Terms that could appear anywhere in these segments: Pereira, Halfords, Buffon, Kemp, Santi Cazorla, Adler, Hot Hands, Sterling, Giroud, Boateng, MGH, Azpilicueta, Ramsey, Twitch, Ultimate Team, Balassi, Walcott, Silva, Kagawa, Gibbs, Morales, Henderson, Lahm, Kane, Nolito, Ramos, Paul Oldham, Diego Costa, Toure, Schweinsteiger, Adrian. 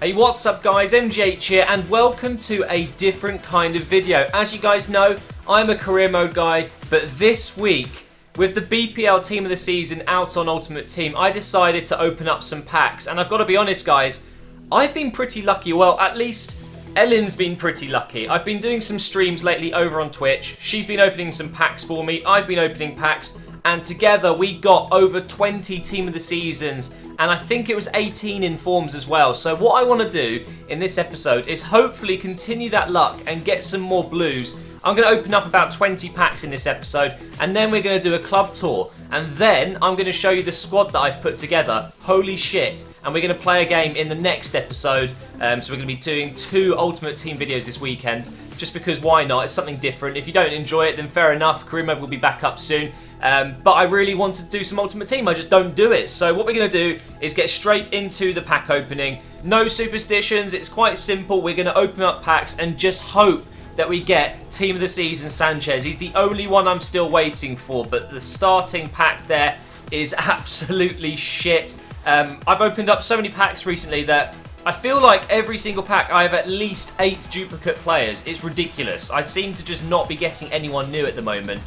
Hey, what's up guys, MGH here and welcome to a different kind of video. As you guys know, I'm a career mode guy, but this week, with the BPL Team of the Season out on Ultimate Team, I decided to open up some packs. And I've got to be honest guys, I've been pretty lucky, well at least Ellen's been pretty lucky. I've been doing some streams lately over on Twitch, she's been opening some packs for me, I've been opening packs, and together we got over 20 Team of the Seasons, and I think it was 18 informs as well. So what I want to do in this episode is hopefully continue that luck and get some more blues. I'm going to open up about 20 packs in this episode, and then we're going to do a club tour. And then I'm going to show you the squad that I've put together. Holy shit. And we're going to play a game in the next episode. So we're going to be doing 2 Ultimate Team videos this weekend. Just because why not? It's something different. If you don't enjoy it, then fair enough. Career mode will be back up soon. But I really want to do some Ultimate Team, I just don't do it. So what we're going to do is get straight into the pack opening. No superstitions, it's quite simple. We're going to open up packs and just hope that we get Team of the Season Sanchez. He's the only one I'm still waiting for, but the starting pack there is absolutely shit. I've opened up so many packs recently that I feel like every single pack I have at least 8 duplicate players. It's ridiculous. I seem to just not be getting anyone new at the moment.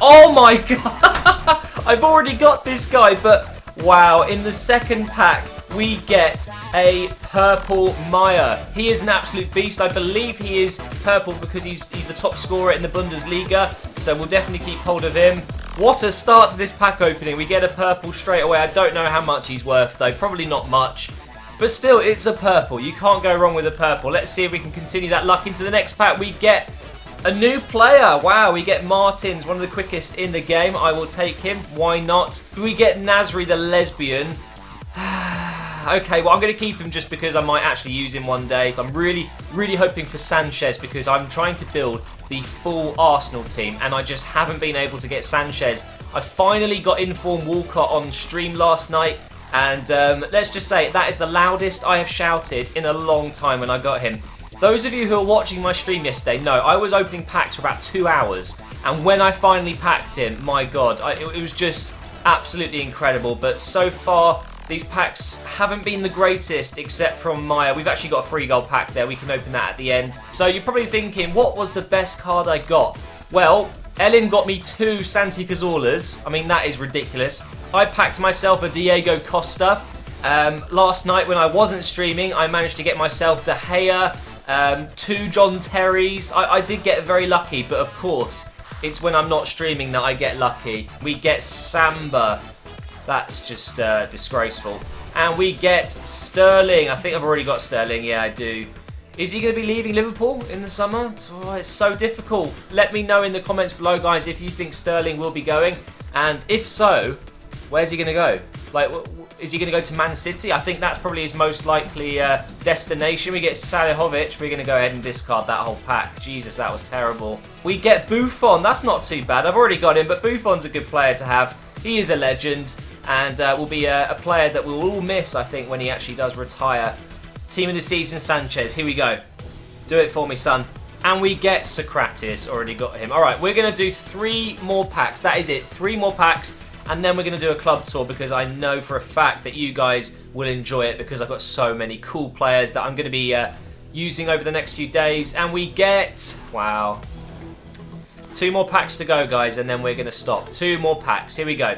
Oh my god! I've already got this guy, but wow, in the second pack we get a purple Meyer. He is an absolute beast. I believe he is purple because he's the top scorer in the Bundesliga, so we'll definitely keep hold of him. What a start to this pack opening. We get a purple straight away. I don't know how much he's worth though, probably not much. But still, it's a purple. You can't go wrong with a purple. Let's see if we can continue that luck into the next pack. We get a new player. Wow, we get Martins, one of the quickest in the game. I will take him. Why not? We get Nasri the lesbian. Okay, well, I'm going to keep him just because I might actually use him one day. I'm really, really hoping for Sanchez because I'm trying to build the full Arsenal team and I just haven't been able to get Sanchez. I finally got inform Walcott on stream last night and let's just say that is the loudest I have shouted in a long time when I got him. Those of you who are watching my stream yesterday know I was opening packs for about 2 hours, and when I finally packed him, my god, it was just absolutely incredible. But so far, these packs haven't been the greatest except from Meyer. We've actually got a free goal pack there. We can open that at the end. So you're probably thinking, what was the best card I got? Well, Ellen got me 2 Santi Cazorlas. I mean, that is ridiculous. I packed myself a Diego Costa. Last night when I wasn't streaming, I managed to get myself De Gea, 2 John Terrys. I did get very lucky, but of course, it's when I'm not streaming that I get lucky. We get Samba. That's just disgraceful. And we get Sterling. I think I've already got Sterling. Yeah, I do. Is he going to be leaving Liverpool in the summer? Oh, it's so difficult. Let me know in the comments below, guys, if you think Sterling will be going. And if so, where's he going to go? Like, is he going to go to Man City? I think that's probably his most likely destination. We get Salihovic. We're going to go ahead and discard that whole pack. Jesus, that was terrible. We get Buffon. That's not too bad. I've already got him, but Buffon's a good player to have. He is a legend and will be a player that we'll all miss, I think, when he actually does retire. Team of the Season, Sanchez. Here we go. Do it for me, son. And we get Socrates. Already got him. All right, we're going to do 3 more packs. That is it. 3 more packs. And then we're going to do a club tour because I know for a fact that you guys will enjoy it because I've got so many cool players that I'm going to be using over the next few days. And we get... wow. 2 more packs to go, guys, and then we're going to stop. 2 more packs. Here we go.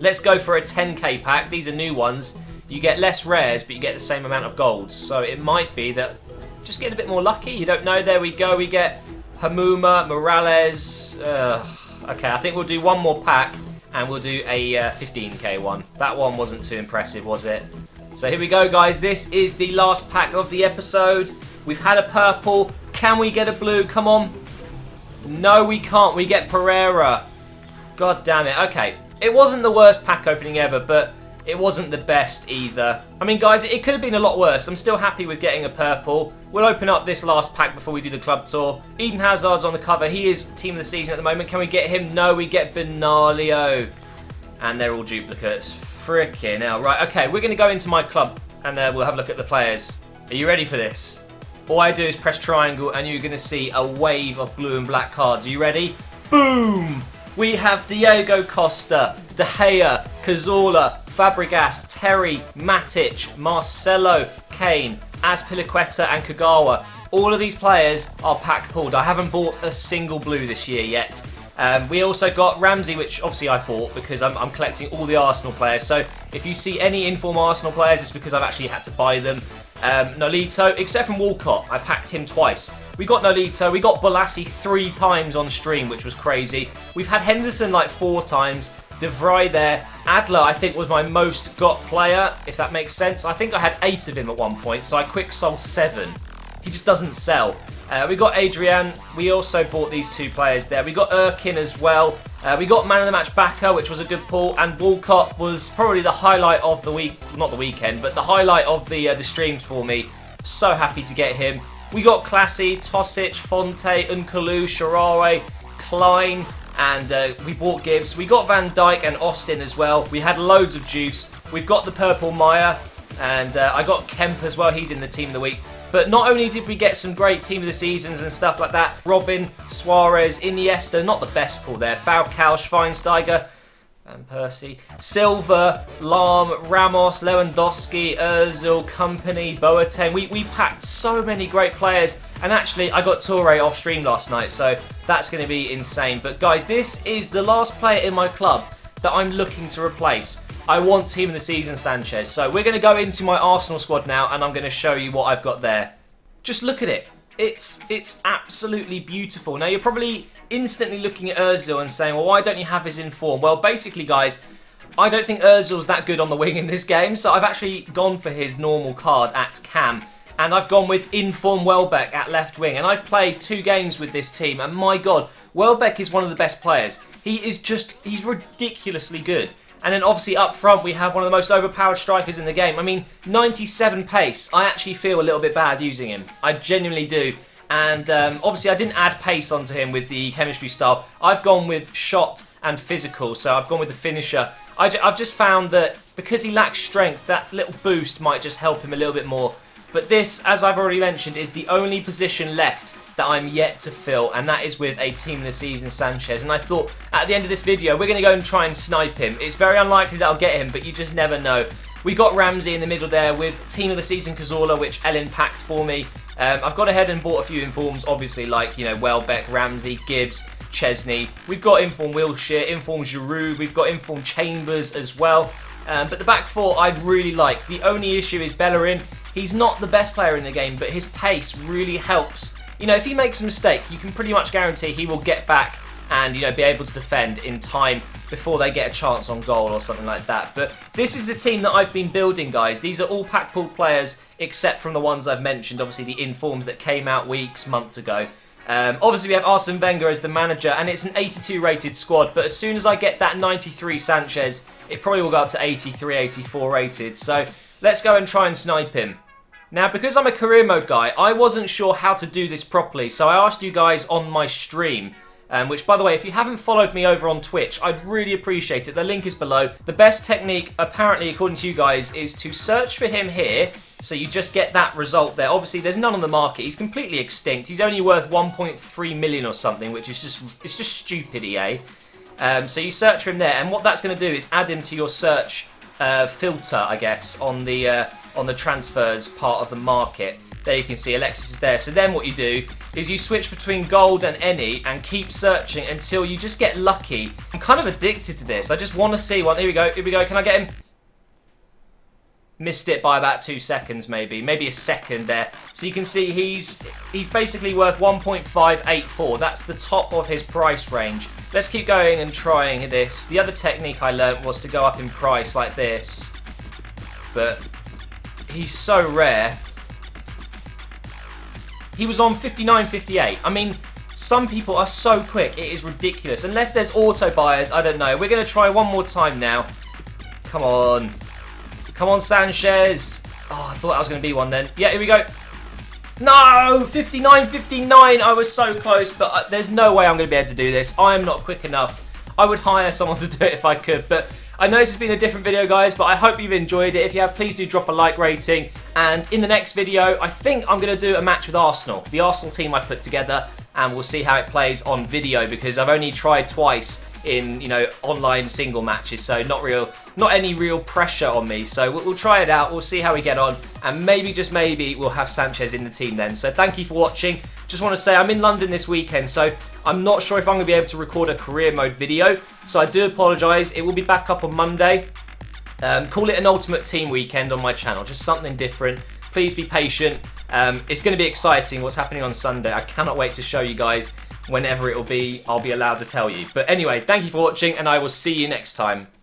Let's go for a 10k pack. These are new ones. You get less rares, but you get the same amount of golds. So it might be that... just get a bit more lucky. You don't know. There we go. We get Hamuma, Morales. Okay, I think we'll do 1 more pack. And we'll do a 15k one. That one wasn't too impressive, was it? So here we go, guys. This is the last pack of the episode. We've had a purple. Can we get a blue? Come on. No, we can't. We get Pereira. God damn it. Okay. It wasn't the worst pack opening ever, but it wasn't the best either. I mean, guys, it could have been a lot worse. I'm still happy with getting a purple. We'll open up this last pack before we do the club tour. Eden Hazard's on the cover. He is Team of the Season at the moment. Can we get him? No, we get Benaglio. And they're all duplicates. Freaking hell. Right, okay, we're going to go into my club and we'll have a look at the players. Are you ready for this? All I do is press triangle and you're going to see a wave of blue and black cards. Are you ready? Boom! We have Diego Costa, De Gea, Cazorla, Fabregas, Terry, Matic, Marcelo, Kane, Azpilicueta and Kagawa. All of these players are pack pulled. I haven't bought a single blue this year yet. We also got Ramsey, which obviously I bought because I'm collecting all the Arsenal players. So if you see any in-form Arsenal players, it's because I've actually had to buy them. Nolito, except from Walcott, I packed him twice. We got Nolito, we got Balassi 3 times on stream, which was crazy. We've had Henderson like 4 times. De Vrij there. Adler, I think, was my most got player, if that makes sense. I think I had 8 of him at one point, so I quick sold 7. He just doesn't sell. We got Adrian. We also bought these 2 players there. We got Erkin as well. We got Man of the Match Backer, which was a good pull. And Walcott was probably the highlight of the week. Not the weekend, but the highlight of the streams for me. So happy to get him. We got Classy, Tosic, Fonte, Unkalu, Sharare, Klein. And we bought Gibbs. We got Van Dijk and Austin as well. We had loads of juice. We've got the purple Meyer. And I got Kemp as well. He's in the Team of the Week. But not only did we get some great Team of the Seasons and stuff like that, Robin, Suarez, Iniesta, not the best pull there, Falcao, Schweinsteiger, and Percy, Silva, Lahm, Ramos, Lewandowski, Ozil, Company, Boateng. We packed so many great players, and actually I got Toure off stream last night, so that's going to be insane. But guys, this is the last player in my club that I'm looking to replace. I want Team of the Season Sanchez. So we're going to go into my Arsenal squad now and I'm going to show you what I've got there. Just look at it. It's absolutely beautiful. Now you're probably instantly looking at Ozil and saying, well, why don't you have his in form? Well, basically, guys, I don't think Ozil's that good on the wing in this game. So I've actually gone for his normal card at CAM. And I've gone with in-form Welbeck at left wing. And I've played 2 games with this team. And my God, Welbeck is one of the best players. He is just, he's ridiculously good. And then obviously up front we have one of the most overpowered strikers in the game. I mean, 97 pace. I actually feel a little bit bad using him. I genuinely do. And obviously I didn't add pace onto him with the chemistry style. I've gone with shot and physical, so I've gone with the finisher. I've just found that because he lacks strength, that little boost might just help him a little bit more. But this, as I've already mentioned, is the only position left that I'm yet to fill, and that is with a Team of the Season Sanchez. And I thought at the end of this video we're going to go and try and snipe him. It's very unlikely that I'll get him, but you just never know. We got Ramsey in the middle there with Team of the Season Cazorla, which Ellen packed for me. I've gone ahead and bought a few informs, obviously, like, you know, Welbeck, Ramsey, Gibbs, Chesney. We've got inform Wilshere, inform Giroud, we've got inform Chambers as well. But the back four I'd really like. The only issue is Bellerin. He's not the best player in the game, but his pace really helps. You know, if he makes a mistake, you can pretty much guarantee he will get back and, you know, be able to defend in time before they get a chance on goal or something like that. But this is the team that I've been building, guys. These are all pack pool players, except from the ones I've mentioned, obviously the informs that came out weeks, months ago. Obviously, we have Arsene Wenger as the manager, and it's an 82 rated squad, but as soon as I get that 93 Sanchez, it probably will go up to 83, 84 rated. So let's go and try and snipe him. Now, because I'm a career mode guy, I wasn't sure how to do this properly, so I asked you guys on my stream, which, by the way, if you haven't followed me over on Twitch, I'd really appreciate it. The link is below. The best technique, apparently, according to you guys, is to search for him here, so you just get that result there. Obviously, there's none on the market. He's completely extinct. He's only worth 1.3 million or something, which is just, it's just stupid, EA. So you search for him there, and what that's going to do is add him to your search filter, I guess, on the transfers part of the market. There you can see Alexis is there. So then what you do is you switch between gold and any and keep searching until you just get lucky. I'm kind of addicted to this. I just want to see one. Here we go. Here we go. Can I get him? Missed it by about 2 seconds, maybe. Maybe a second there. So you can see he's basically worth 1.584. That's the top of his price range. Let's keep going and trying this. The other technique I learned was to go up in price like this. But he's so rare. He was on 59.58. I mean, some people are so quick. It is ridiculous. Unless there's auto buyers, I don't know. We're going to try one more time now. Come on. Come on, Sanchez. Oh, I thought that was going to be one then. Yeah, here we go. No! 59.59. I was so close, but there's no way I'm going to be able to do this. I am not quick enough. I would hire someone to do it if I could, but I know this has been a different video, guys, but I hope you've enjoyed it. If you have, please do drop a like rating. And in the next video, I think I'm going to do a match with Arsenal, the Arsenal team I put together, and we'll see how it plays on video because I've only tried twice in, you know, online single matches, so not any real pressure on me. So we'll try it out, we'll see how we get on, and maybe, just maybe, we'll have Sanchez in the team then. So thank you for watching. Just want to say I'm in London this weekend, so I'm not sure if I'm going to be able to record a career mode video, so I do apologise. It will be back up on Monday. Call it an Ultimate Team weekend on my channel, just something different. Please be patient. It's going to be exciting what's happening on Sunday. I cannot wait to show you guys. Whenever it will be, I'll be allowed to tell you. But anyway, thank you for watching, and I will see you next time.